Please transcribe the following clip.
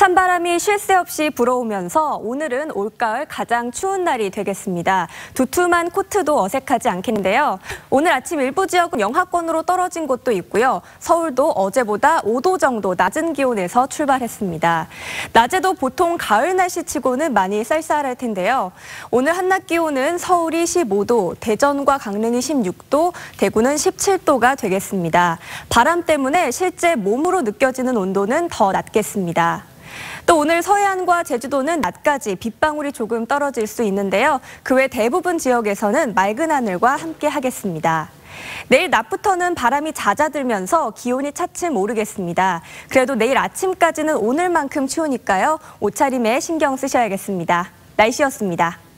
찬바람이 쉴 새 없이 불어오면서 오늘은 올가을 가장 추운 날이 되겠습니다. 두툼한 코트도 어색하지 않겠는데요. 오늘 아침 일부 지역은 영하권으로 떨어진 곳도 있고요. 서울도 어제보다 5도 정도 낮은 기온에서 출발했습니다. 낮에도 보통 가을 날씨치고는 많이 쌀쌀할 텐데요. 오늘 한낮 기온은 서울이 15도, 대전과 강릉이 16도, 대구는 17도가 되겠습니다. 바람 때문에 실제 몸으로 느껴지는 온도는 더 낮겠습니다. 또 오늘 서해안과 제주도는 낮까지 빗방울이 조금 떨어질 수 있는데요. 그 외 대부분 지역에서는 맑은 하늘과 함께 하겠습니다. 내일 낮부터는 바람이 잦아들면서 기온이 차츰 오르겠습니다. 그래도 내일 아침까지는 오늘만큼 추우니까요. 옷차림에 신경 쓰셔야겠습니다. 날씨였습니다.